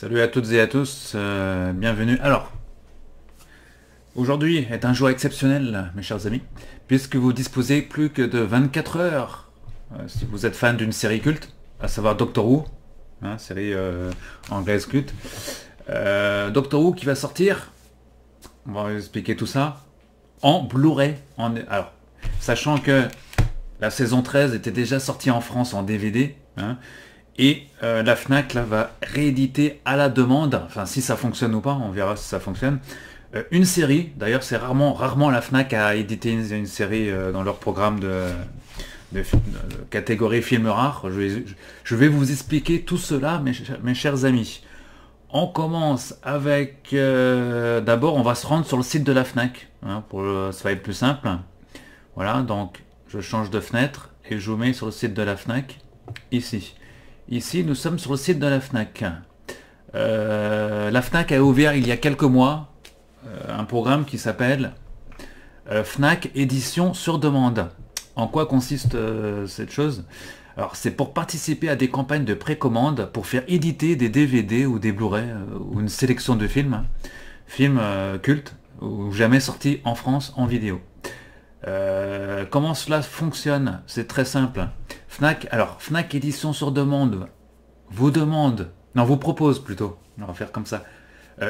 Salut à toutes et à tous, bienvenue. Alors, aujourd'hui est un jour exceptionnel, mes chers amis, puisque vous disposez plus que de 24 heures, si vous êtes fan d'une série culte, à savoir Doctor Who, hein, série anglaise culte. Doctor Who qui va sortir, on va vous expliquer tout ça, en Blu-ray. Alors, sachant que la saison 13 était déjà sortie en France en DVD, hein, et la FNAC là, va rééditer à la demande, enfin si ça fonctionne ou pas, on verra si ça fonctionne, une série. D'ailleurs c'est rarement la FNAC à éditer une série dans leur programme de catégorie film rare. Je vais vous expliquer tout cela, mes chers amis. On commence avec, d'abord on va se rendre sur le site de la FNAC, hein, pour, ça va être plus simple. Voilà, donc je change de fenêtre et je vous mets sur le site de la FNAC, ici. Ici, nous sommes sur le site de la FNAC. La FNAC a ouvert il y a quelques mois un programme qui s'appelle FNAC Édition sur Demande. En quoi consiste cette chose? Alors, c'est pour participer à des campagnes de précommande pour faire éditer des DVD ou des Blu-ray ou une sélection de films, cultes ou jamais sortis en France en vidéo. Comment cela fonctionne? C'est très simple. FNAC, alors FNAC Édition sur Demande vous propose plutôt, on va faire comme ça,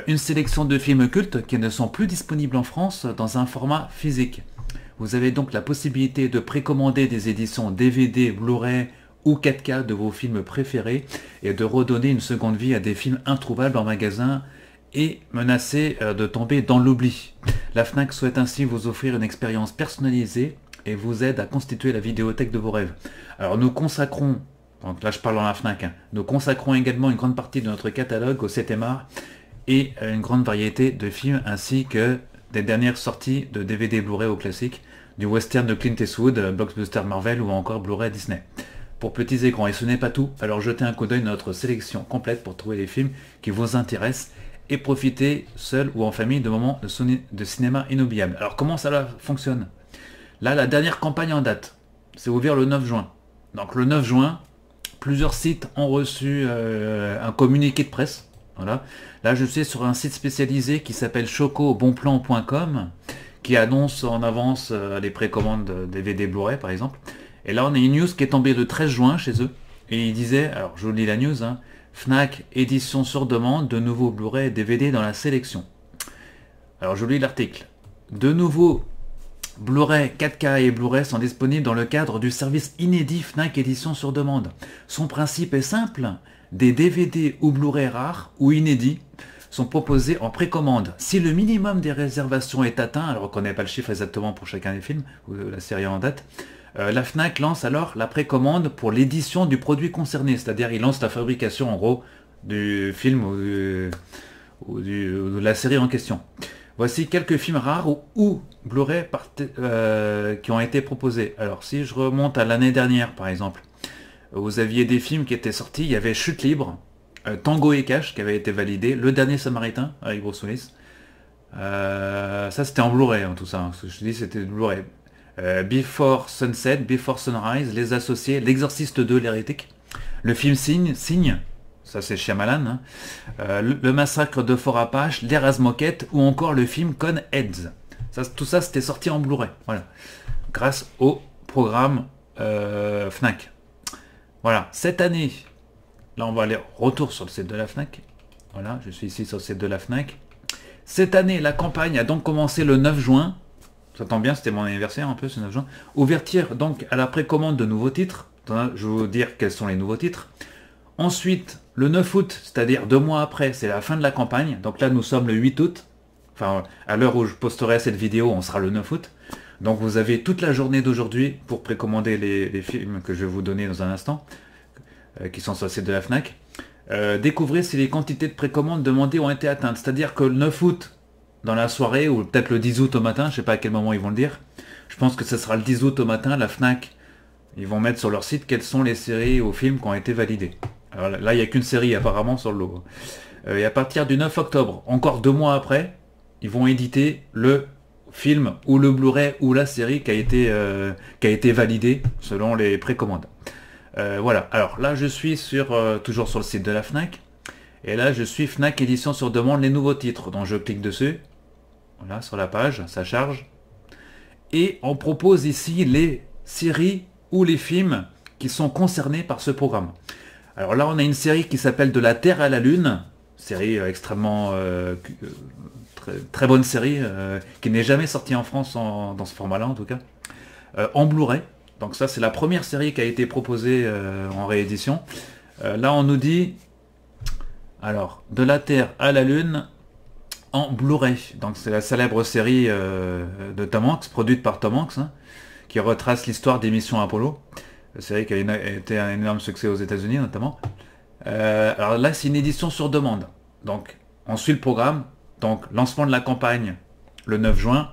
une sélection de films cultes qui ne sont plus disponibles en France dans un format physique. Vous avez donc la possibilité de précommander des éditions DVD, Blu-ray ou 4K de vos films préférés et de redonner une seconde vie à des films introuvables en magasin et menacés de tomber dans l'oubli. La FNAC souhaite ainsi vous offrir une expérience personnalisée et vous aide à constituer la vidéothèque de vos rêves. Alors nous consacrons, donc là je parle dans la FNAC, hein, nous consacrons également une grande partie de notre catalogue au 7e art et à une grande variété de films ainsi que des dernières sorties de DVD Blu-ray au classique, du western de Clint Eastwood, blockbuster Marvel ou encore Blu-ray Disney. Pour petits écrans, et ce n'est pas tout, alors jetez un coup d'œil à notre sélection complète pour trouver les films qui vous intéressent et profiter seul ou en famille de moments de cinéma inoubliables. Alors comment ça fonctionne ? Là, la dernière campagne en date, c'est ouvert le 9 juin. Donc le 9 juin, plusieurs sites ont reçu un communiqué de presse. Voilà. Là, je suis sur un site spécialisé qui s'appelle chocobonplan.com qui annonce en avance les précommandes DVD Blu-ray, par exemple. Et là, on a une news qui est tombée le 13 juin chez eux. Et il disait, alors je vous lis la news, hein, FNAC Édition sur demande, de nouveaux Blu-ray et DVD dans la sélection. Alors je vous lis l'article. De nouveaux Blu-ray, 4K et Blu-ray sont disponibles dans le cadre du service inédit FNAC Édition sur demande. Son principe est simple, des DVD ou Blu-ray rares ou inédits sont proposés en précommande. Si le minimum des réservations est atteint, alors qu'on n'a pas le chiffre exactement pour chacun des films ou de la série en date, la FNAC lance alors la précommande pour l'édition du produit concerné, c'est-à-dire il lance la fabrication en gros du film ou de la série en question. Voici quelques films rares ou Blu-ray qui ont été proposés. Alors si je remonte à l'année dernière par exemple, vous aviez des films qui étaient sortis, il y avait Chute Libre, Tango et Cash qui avait été validé, Le Dernier Samaritain avec Bruce Willis. Ça c'était en Blu-ray hein, tout ça, hein, ce que je te dis c'était Blu-ray. Before Sunset, Before Sunrise, Les Associés, L'Exorciste 2, L'Hérétique, Le Film Signe, ça c'est Shyamalan, hein. Le massacre de Fort Apache, l'Erasmoquette ou encore le film Con Heads. Ça, tout ça c'était sorti en Blu-ray, voilà, grâce au programme FNAC. Voilà, cette année, là on va aller retour sur le site de la FNAC, voilà, je suis ici sur le site de la FNAC. Cette année, la campagne a donc commencé le 9 juin, ça tombe bien, c'était mon anniversaire un peu ce 9 juin, ouverture donc à la précommande de nouveaux titres, je vais vous dire quels sont les nouveaux titres. Ensuite, le 9 août, c'est-à-dire 2 mois après, c'est la fin de la campagne. Donc là, nous sommes le 8 août. Enfin, à l'heure où je posterai cette vidéo, on sera le 9 août. Donc vous avez toute la journée d'aujourd'hui pour précommander les films que je vais vous donner dans un instant, qui sont sur le site de la FNAC. Découvrez si les quantités de précommandes demandées ont été atteintes. C'est-à-dire que le 9 août, dans la soirée, ou peut-être le 10 août au matin, je ne sais pas à quel moment ils vont le dire. Je pense que ce sera le 10 août au matin, la FNAC, ils vont mettre sur leur site quelles sont les séries ou films qui ont été validés. Alors là, il n'y a qu'une série apparemment sur le lot. Et à partir du 9 octobre, encore 2 mois après, ils vont éditer le film ou le Blu-ray ou la série qui a été validée selon les précommandes. Voilà, alors là je suis toujours sur le site de la FNAC. Et là, je suis FNAC Édition sur Demande, les nouveaux titres. Donc je clique dessus. Voilà, sur la page, ça charge. Et on propose ici les séries ou les films qui sont concernés par ce programme. Alors là, on a une série qui s'appelle De la Terre à la Lune. Série extrêmement... très bonne série, qui n'est jamais sortie en France dans ce format-là, en tout cas. En Blu-ray. Donc ça, c'est la première série qui a été proposée en réédition. Là, on nous dit... Alors, De la Terre à la Lune en Blu-ray. Donc c'est la célèbre série de Tom Hanks, produite par Tom Hanks, hein, qui retrace l'histoire des missions Apollo. Une série qui a été un énorme succès aux États-Unis notamment. Alors là, c'est une édition sur demande. Donc on suit le programme. Donc lancement de la campagne le 9 juin.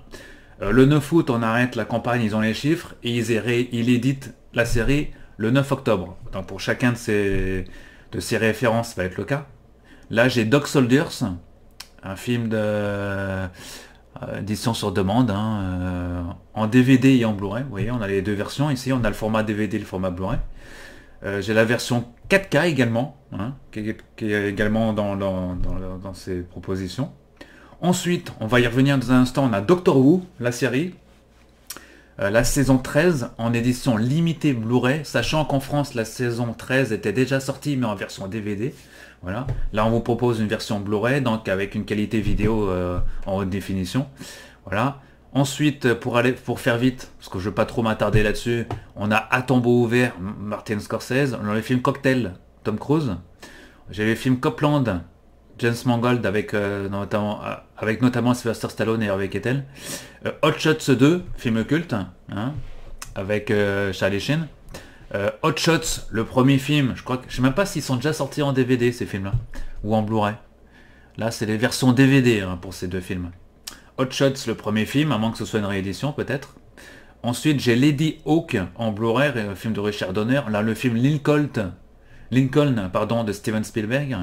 Le 9 août, on arrête la campagne, ils ont les chiffres. Et ils éditent la série le 9 octobre. Donc pour chacun de ces références, ça va être le cas. Là, j'ai Dog Soldiers, un film d'édition sur demande, hein, en DVD et en Blu-ray. Vous voyez, on a les deux versions. Ici, on a le format DVD et le format Blu-ray. J'ai la version 4K également, hein, qui est également dans ces propositions. Ensuite, on va y revenir dans un instant, on a Doctor Who, la série. La saison 13 en édition limitée Blu-ray, sachant qu'en France, la saison 13 était déjà sortie, mais en version DVD. Voilà. Là, on vous propose une version Blu-ray, donc avec une qualité vidéo en haute définition. Voilà. Ensuite, pour faire vite, parce que je ne veux pas trop m'attarder là-dessus, on a À tombeau ouvert, Martin Scorsese. On a le film Cocktail, Tom Cruise. J'ai le film Copland, James Mangold, avec notamment Sylvester Stallone et Harvey Keitel. Hot Shots 2, film culte, hein, avec Charlie Sheen. Hot Shots, le premier film, je sais même pas s'ils sont déjà sortis en DVD ces films-là, ou en Blu-ray. Là, c'est les versions DVD hein, pour ces deux films. Hot Shots, le premier film, à moins que ce soit une réédition peut-être. Ensuite, j'ai Lady Hawk en Blu-ray, le film de Richard Donner. Là, le film Lincoln, de Steven Spielberg.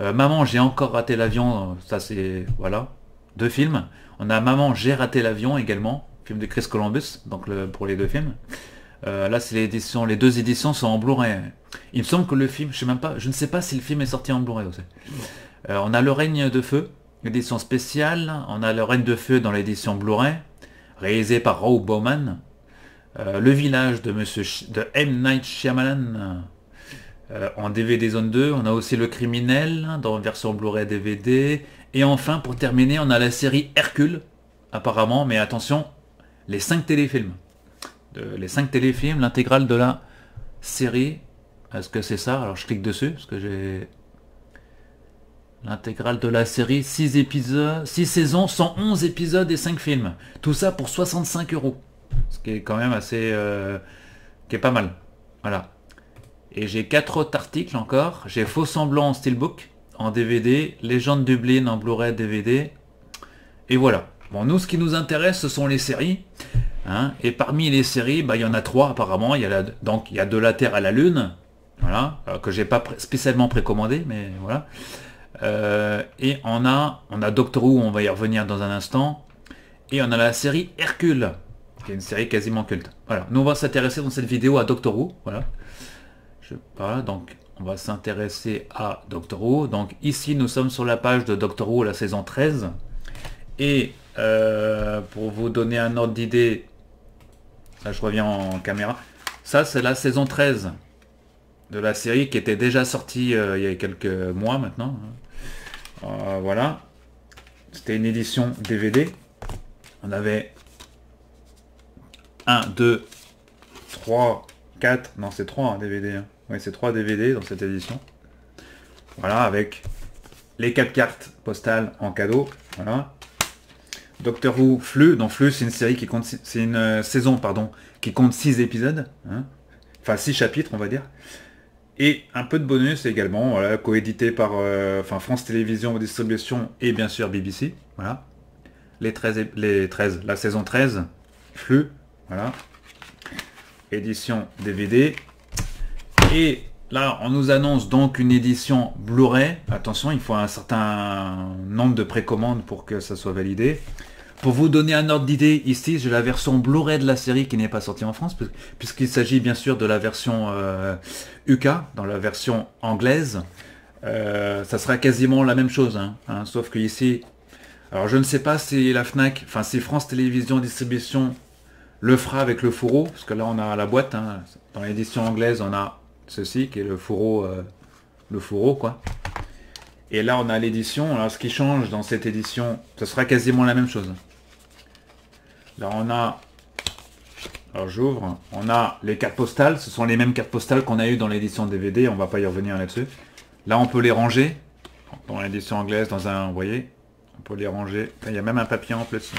Maman, j'ai encore raté l'avion, ça c'est... Voilà, deux films. On a Maman, j'ai raté l'avion également, film de Chris Columbus, donc pour les deux films. Là, c'est l'édition, les deux éditions sont en Blu-ray. Il me semble que le film, je ne sais pas si le film est sorti en Blu-ray aussi. On a Le règne de feu, édition spéciale. On a Le règne de feu dans l'édition Blu-ray, réalisé par Rob Bowman. Le village de M. Night Shyamalan en DVD Zone 2. On a aussi Le criminel dans version Blu-ray DVD. Et enfin, pour terminer, on a la série Hercule, apparemment, mais attention, les 5 téléfilms. Les 5 téléfilms, l'intégrale de la série. Est-ce que c'est ça? Alors je clique dessus, parce que j'ai... L'intégrale de la série, 6 épisodes, 6 saisons, 111 épisodes et 5 films. Tout ça pour 65 €. Ce qui est quand même assez... qui est pas mal. Voilà. Et j'ai 4 autres articles encore. J'ai Faux semblant en steelbook, en DVD, Légende Dublin en Blu-ray DVD. Et voilà. Bon, nous, ce qui nous intéresse, ce sont les séries. Hein, et parmi les séries, bah, il y en a 3 apparemment. Donc il y a De la Terre à la Lune, voilà, que j'ai pas spécialement précommandé, mais voilà. Et on a Doctor Who, on va y revenir dans un instant. Et on a la série Hercule, qui est une série quasiment culte. Voilà, nous on va s'intéresser dans cette vidéo à Doctor Who. Voilà. Donc on va s'intéresser à Doctor Who. Donc ici nous sommes sur la page de Doctor Who, la saison 13. Et pour vous donner un ordre d'idée. Là, je reviens en caméra. Ça, c'est la saison 13 de la série qui était déjà sortie il y a quelques mois maintenant. Voilà. C'était une édition DVD. On avait 1, 2, 3, 4. Non, c'est 3 hein, DVD. Hein. Oui, c'est 3 DVD dans cette édition. Voilà, avec les 4 cartes postales en cadeau. Voilà. Doctor Who Flux, donc Flux c'est une série qui compte, c'est une saison pardon, qui compte 6 épisodes, hein, enfin 6 chapitres on va dire, et un peu de bonus également, voilà, coédité par France Télévisions Distribution et bien sûr BBC, voilà, la saison 13, Flux, voilà, édition DVD, et là on nous annonce donc une édition Blu-ray, attention il faut un certain nombre de précommandes pour que ça soit validé. Pour vous donner un ordre d'idée, ici j'ai la version Blu-ray de la série qui n'est pas sortie en France, puisqu'il s'agit bien sûr de la version UK, dans la version anglaise. ça sera quasiment la même chose, hein, sauf que ici, alors je ne sais pas si la FNAC, enfin si France Télévisions Distribution le fera avec le fourreau, parce que là on a la boîte, hein, dans l'édition anglaise on a ceci qui est le fourreau quoi, et là on a l'édition, alors ce qui change dans cette édition, ça sera quasiment la même chose. Là on a, alors j'ouvre, on a les cartes postales, ce sont les mêmes cartes postales qu'on a eues dans l'édition DVD, on va pas y revenir là-dessus. Là on peut les ranger, dans l'édition anglaise, dans un, vous voyez, on peut les ranger, il y a même un papier en plus.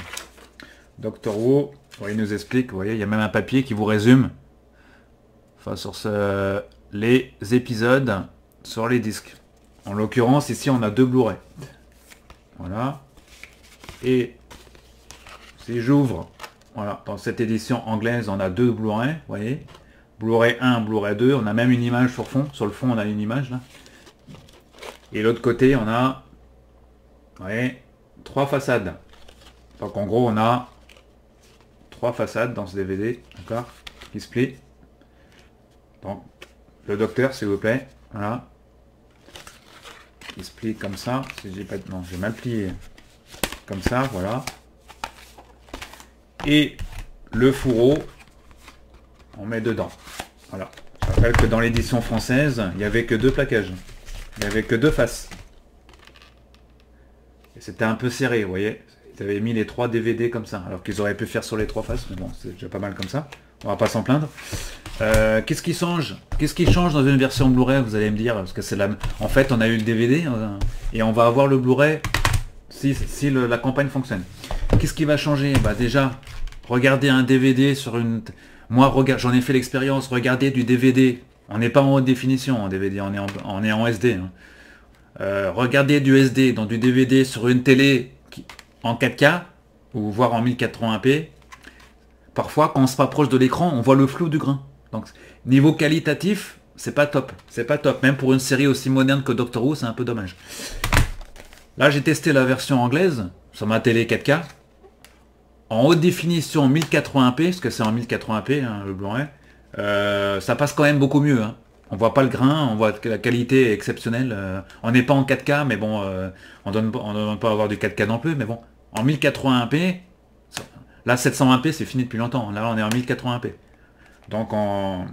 Doctor Who, il nous explique, vous voyez, il y a même un papier qui vous résume, enfin sur ce, les épisodes sur les disques. En l'occurrence ici on a 2 Blu-ray. Voilà, et si j'ouvre, voilà, dans cette édition anglaise, on a 2 Blu-ray, vous voyez, Blu-ray 1, Blu-ray 2, on a même une image sur fond, sur le fond on a une image là. Et l'autre côté, on a, vous voyez, 3 façades. Donc en gros, on a 3 façades dans ce DVD, d'accord, qui se plient. Donc, le docteur, s'il vous plaît, voilà. Il se plie comme ça, si j'ai pas de... Non, je vais mal plier comme ça, voilà. Et le fourreau, on met dedans. Voilà. Je rappelle que dans l'édition française, il n'y avait que 2 plaquages. Il n'y avait que 2 faces. Et c'était un peu serré, vous voyez. Ils avaient mis les 3 DVD comme ça. Alors qu'ils auraient pu faire sur les 3 faces, mais bon, c'est déjà pas mal comme ça. On va pas s'en plaindre. Qu'est-ce qui change? Qu'est-ce qui change dans une version Blu-ray? Vous allez me dire, parce que c'est la... En fait, on a eu le DVD, et on va avoir le Blu-ray si la campagne fonctionne. Qu'est-ce qui va changer? Bah déjà, regarder un DVD sur une... Moi, j'en ai fait l'expérience, regarder du DVD... On n'est pas en haute définition en DVD, on est en SD. Hein. Regarder du SD dans du DVD sur une télé en 4K, ou voire en 1080p, parfois quand on se rapproche de l'écran, on voit le flou du grain. Donc niveau qualitatif, c'est pas top. C'est pas top, même pour une série aussi moderne que Doctor Who, c'est un peu dommage. Là j'ai testé la version anglaise, sur ma télé 4K, en haute définition 1080p, parce que c'est en 1080p hein, le Blu-ray. Ça passe quand même beaucoup mieux, hein. On voit pas le grain, on voit que la qualité est exceptionnelle, on n'est pas en 4K, mais bon, on ne demande pas avoir du 4K non plus, mais bon, en 1080p, là 720p c'est fini depuis longtemps, là on est en 1080p, donc en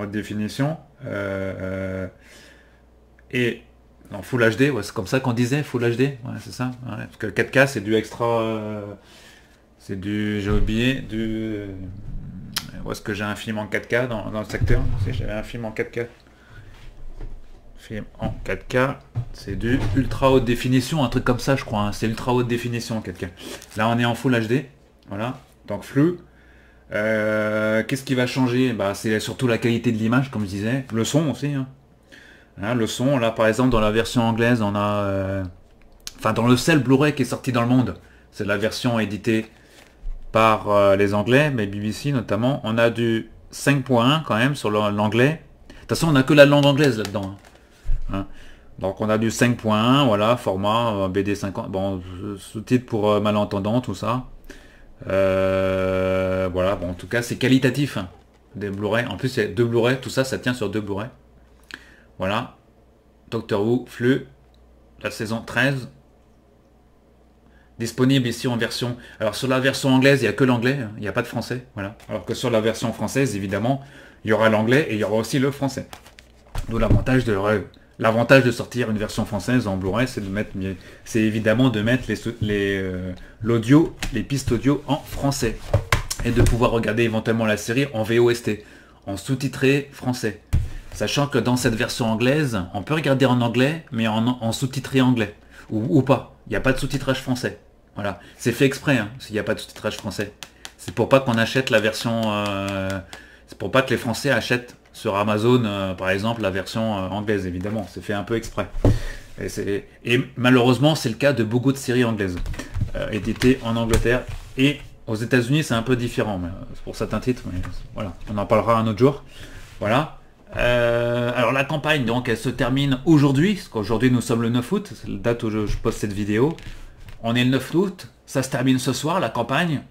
haute définition, et en Full HD, ouais, c'est comme ça qu'on disait, Full HD, ouais, c'est ça, ouais, parce que 4K c'est du extra, c'est du, j'ai oublié, du... Est-ce que j'ai un film en 4K dans le secteur? J'avais un film en 4K. Film en 4K, c'est du ultra haute définition, un truc comme ça je crois. Hein. C'est ultra haute définition en 4K. Là on est en full HD. Voilà. Donc flux. Qu'est-ce qui va changer? Bah, c'est surtout la qualité de l'image, comme je disais. Le son aussi. Hein. Hein, le son, là par exemple dans la version anglaise, on a. Enfin dans le seul Blu-ray qui est sorti dans le monde. C'est la version éditée. Par les anglais, mais BBC notamment, on a du 5.1 quand même sur l'anglais. De toute façon, on n'a que la langue anglaise là-dedans. Hein. Donc on a du 5.1, voilà, format BD50, bon, sous-titres pour malentendants, tout ça. Voilà, bon, en tout cas, c'est qualitatif, hein, des Blu-ray. En plus, c'est 2 Blu-ray, tout ça, ça tient sur 2 Blu-ray. Voilà, Doctor Who, flux, la saison 13. Disponible ici en version... Alors sur la version anglaise, il n'y a que l'anglais, hein, il n'y a pas de français, voilà. Alors que sur la version française, évidemment, il y aura l'anglais et il y aura aussi le français. D'où l'avantage de sortir une version française en Blu-ray, c'est évidemment de mettre l'audio, les pistes audio en français. Et de pouvoir regarder éventuellement la série en VOST, en sous-titré français. Sachant que dans cette version anglaise, on peut regarder en anglais, mais en sous-titré anglais. Ou pas. Il n'y a pas de sous-titrage français. Voilà, c'est fait exprès, hein, s'il n'y a pas de sous-titrage français. C'est pour pas qu'on achète la version... c'est pour pas que les Français achètent sur Amazon, par exemple, la version anglaise, évidemment. C'est fait un peu exprès. Et malheureusement, c'est le cas de beaucoup de séries anglaises, éditées en Angleterre. Et aux États-Unis c'est un peu différent, c'est pour certains titres, mais voilà, on en parlera un autre jour. Voilà. Alors la campagne, donc, elle se termine aujourd'hui, parce qu'aujourd'hui nous sommes le 9 août, c'est la date où je poste cette vidéo. On est le 9 août, ça se termine ce soir, la campagne.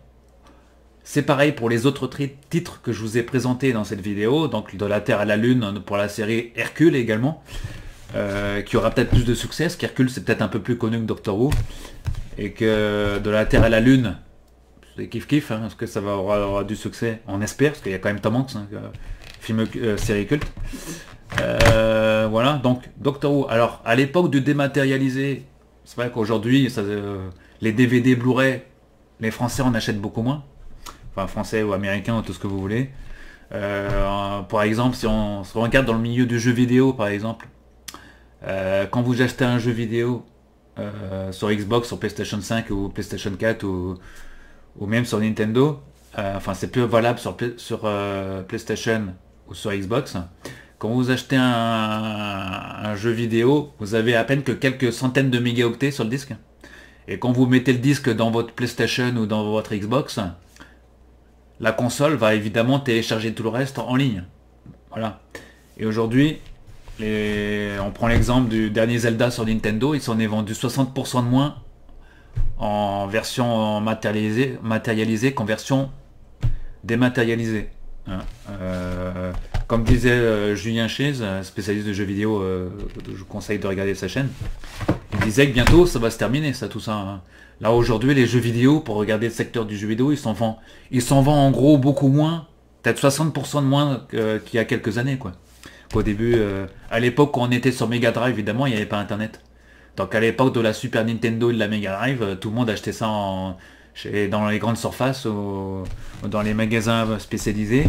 C'est pareil pour les autres titres que je vous ai présentés dans cette vidéo, donc De la Terre à la Lune pour la série Hercule également. qui aura peut-être plus de succès, parce qu'Hercule c'est peut-être un peu plus connu que Doctor Who, et que De la Terre à la Lune, c'est kiff-kiff, hein, parce que ça aura du succès, on espère, parce qu'il y a quand même Tom Hanks, hein, film, série culte. Voilà, donc Doctor Who, alors à l'époque du dématérialisé, c'est vrai qu'aujourd'hui, les DVD Blu-ray, les Français en achètent beaucoup moins, enfin Français ou Américains ou tout ce que vous voulez. Par exemple, si on se regarde dans le milieu du jeu vidéo, par exemple, quand vous achetez un jeu vidéo sur Xbox, sur PlayStation 5 ou PlayStation 4 ou même sur Nintendo, enfin c'est plus valable sur PlayStation ou sur Xbox, quand vous achetez un jeu vidéo, vous avez à peine que quelques centaines de mégaoctets sur le disque, et quand vous mettez le disque dans votre PlayStation ou dans votre Xbox, la console va évidemment télécharger tout le reste en ligne. Voilà. Et aujourd'hui, on prend l'exemple du dernier Zelda sur Nintendo, il s'en est vendu 60% de moins en version matérialisée qu'en version dématérialisée. Hein. Comme disait Julien Chies, spécialiste de jeux vidéo, je vous conseille de regarder sa chaîne, il disait que bientôt ça va se terminer, ça, tout ça. Hein. Là aujourd'hui les jeux vidéo, pour regarder le secteur du jeu vidéo, ils s'en vendent en gros beaucoup moins, peut-être 60% de moins qu'il y a quelques années, quoi. Au début, à l'époque quand on était sur Mega Drive, évidemment il n'y avait pas internet, donc à l'époque de la Super Nintendo et de la Mega Drive, tout le monde achetait ça dans les grandes surfaces ou dans les magasins spécialisés,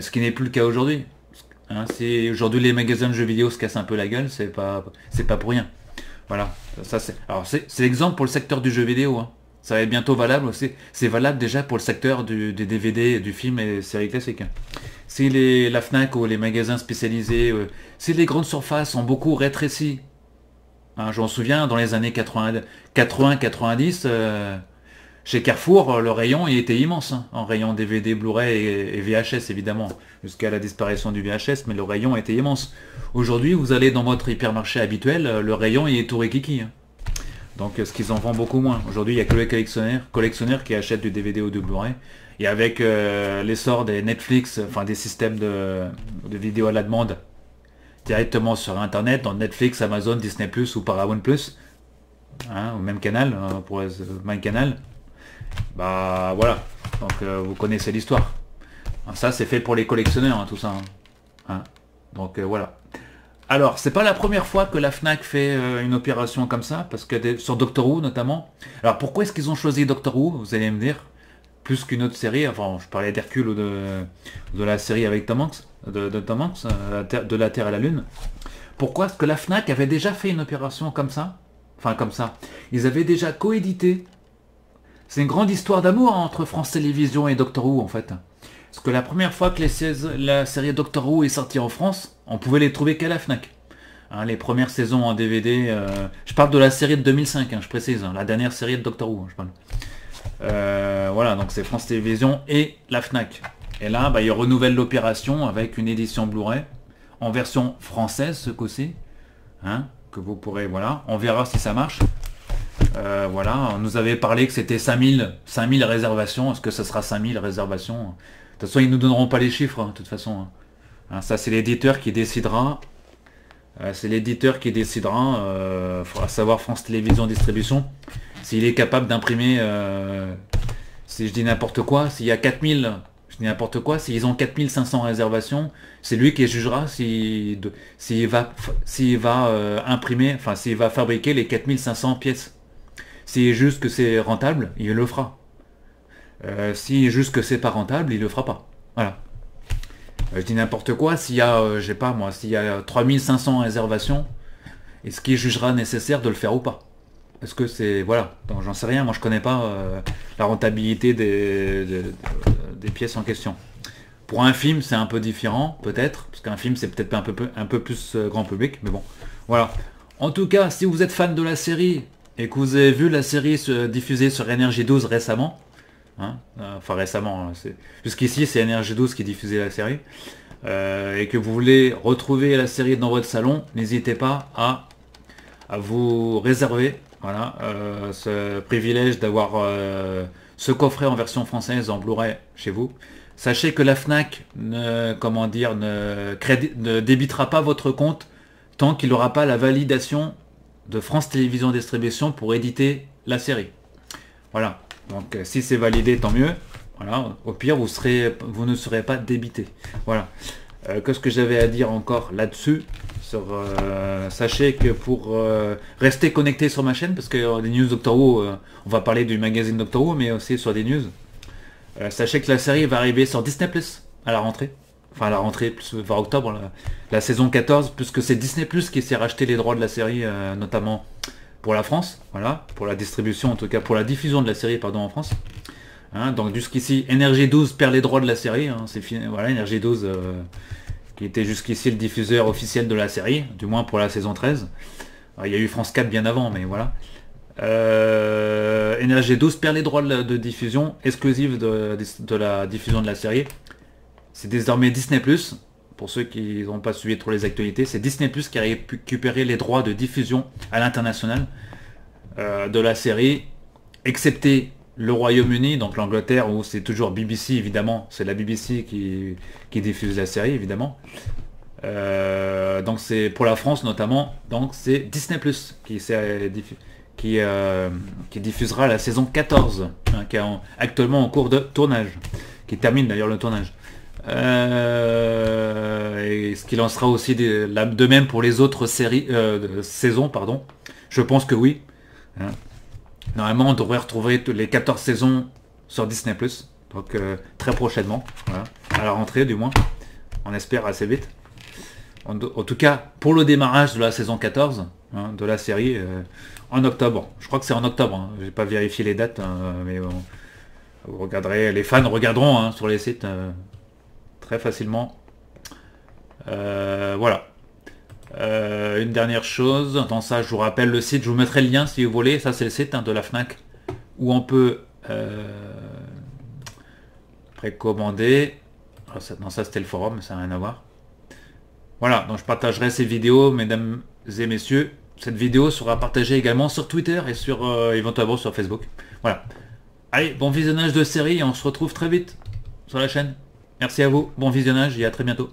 ce qui n'est plus le cas aujourd'hui, hein. Si aujourd'hui les magasins de jeux vidéo se cassent un peu la gueule, c'est pas pour rien. Voilà, ça c'est. Alors c'est l'exemple pour le secteur du jeu vidéo, hein. Ça va être bientôt valable aussi. C'est valable déjà pour le secteur des DVD, du film et séries classiques. Si la FNAC ou les magasins spécialisés, si les grandes surfaces ont beaucoup rétréci, hein, je m'en souviens dans les années 80-90, chez Carrefour, le rayon il était immense, hein, en rayon DVD, Blu-ray et VHS évidemment, jusqu'à la disparition du VHS, mais le rayon était immense. Aujourd'hui, vous allez dans votre hypermarché habituel, le rayon il est tout rikiki, hein. Donc ce qu'ils en vendent beaucoup moins. Aujourd'hui, il n'y a que les collectionneurs qui achètent du DVD ou du Blu-ray. Et avec l'essor des Netflix, enfin des systèmes de vidéos à la demande directement sur Internet, dans Netflix, Amazon, Disney Plus ou Paramount Plus, hein, au même canal, pour le même canal. Bah voilà, donc vous connaissez l'histoire. Ça c'est fait pour les collectionneurs, hein, tout ça. Hein. Hein. Donc voilà. Alors c'est pas la première fois que la FNAC fait une opération comme ça, parce que sur Doctor Who notamment. Alors pourquoi est-ce qu'ils ont choisi Doctor Who, vous allez me dire, plus qu'une autre série. Enfin je parlais d'Hercule ou de la série avec Tom Hanks, de la Terre à la Lune. Pourquoi est-ce que la FNAC avait déjà fait une opération comme ça? Enfin comme ça. Ils avaient déjà coédité. C'est une grande histoire d'amour entre France Télévisions et Doctor Who, en fait. Parce que la première fois que la série Doctor Who est sortie en France, on pouvait les trouver qu'à la FNAC. Hein, les premières saisons en DVD... je parle de la série de 2005, hein, je précise. Hein, la dernière série de Doctor Who, hein, je parle. Voilà, donc c'est France Télévisions et la FNAC. Et là, bah, ils renouvellent l'opération avec une édition Blu-ray, en version française, ce coup-ci. Hein, que vous pourrez... Voilà, on verra si ça marche. Voilà, on nous avait parlé que c'était 5000 réservations. Est-ce que ça sera 5000 réservations? De toute façon, ils nous donneront pas les chiffres, hein, de toute façon. Hein, ça, c'est l'éditeur qui décidera. À savoir France Télévisions Distribution, s'il est capable d'imprimer, si je dis n'importe quoi, s'il y a 4000, je dis n'importe quoi, s'ils ont 4500 réservations, c'est lui qui jugera s'il va fabriquer les 4500 pièces. S'il est juste que c'est rentable, il le fera. S'il est juste que c'est pas rentable, il le fera pas. Voilà. Je dis n'importe quoi, s'il y a, je sais pas moi, s'il y a 3500 réservations, est-ce qu'il jugera nécessaire de le faire ou pas? Parce que c'est... Voilà, donc j'en sais rien, moi je connais pas la rentabilité des pièces en question. Pour un film, c'est un peu différent, peut-être, parce qu'un film c'est peut-être un peu plus grand public, mais bon. Voilà. En tout cas, si vous êtes fan de la série... et que vous avez vu la série diffusée sur NRJ 12 récemment, hein, enfin récemment, jusqu'ici c'est NRJ 12 qui diffusait la série, et que vous voulez retrouver la série dans votre salon, n'hésitez pas à vous réserver, voilà, ce privilège d'avoir ce coffret en version française en Blu-ray chez vous. Sachez que la FNAC ne débitera pas votre compte tant qu'il n'aura pas la validation de France Télévisions Distribution pour éditer la série. Voilà, donc si c'est validé, tant mieux. Voilà, au pire, vous ne serez pas débité. Voilà. Qu'est-ce que j'avais à dire encore là-dessus? Sachez que pour rester connecté sur ma chaîne, parce que des news Doctor Who, on va parler du magazine Doctor Who, mais aussi sur des news. Sachez que la série va arriver sur Disney Plus à la rentrée. Enfin, à la rentrée, plus vers octobre, la saison 14, puisque c'est Disney Plus qui s'est racheté les droits de la série, notamment pour la France. Voilà, pour la distribution, en tout cas pour la diffusion de la série, pardon, en France. Hein, donc jusqu'ici, NRJ 12 perd les droits de la série, hein, c'est fini. Voilà, NRJ 12 qui était jusqu'ici le diffuseur officiel de la série, du moins pour la saison 13. Alors, il y a eu France 4 bien avant, mais voilà. NRJ 12 perd les droits de diffusion exclusive de la diffusion de la série. C'est désormais Disney+, pour ceux qui n'ont pas suivi trop les actualités, c'est Disney+, qui a récupéré les droits de diffusion à l'international de la série, excepté le Royaume-Uni, donc l'Angleterre, où c'est toujours BBC, évidemment, c'est la BBC qui diffuse la série, évidemment. Donc c'est pour la France notamment, donc c'est Disney+, qui diffusera la saison 14, hein, qui est actuellement en cours de tournage, qui termine d'ailleurs le tournage. Et ce qui lancera aussi de même pour les autres séries, saisons, pardon. Je pense que oui. Hein. Normalement, on devrait retrouver les 14 saisons sur Disney+, donc très prochainement, voilà, à la rentrée du moins, on espère assez vite. En tout cas, pour le démarrage de la saison 14, hein, de la série, en octobre. Je crois que c'est en octobre, hein. J'ai pas vérifié les dates, mais bon, vous regarderez, les fans regarderont, hein, sur les sites très facilement. Voilà. Une dernière chose, dans ça je vous rappelle le site, je vous mettrai le lien si vous voulez, ça c'est le site, hein, de la FNAC, où on peut précommander. Alors, ça, non, ça c'était le forum, ça n'a rien à voir. Voilà, donc je partagerai ces vidéos, mesdames et messieurs, cette vidéo sera partagée également sur Twitter et sur éventuellement sur Facebook. Voilà, allez, bon visionnage de série et on se retrouve très vite sur la chaîne. Merci à vous, bon visionnage et à très bientôt.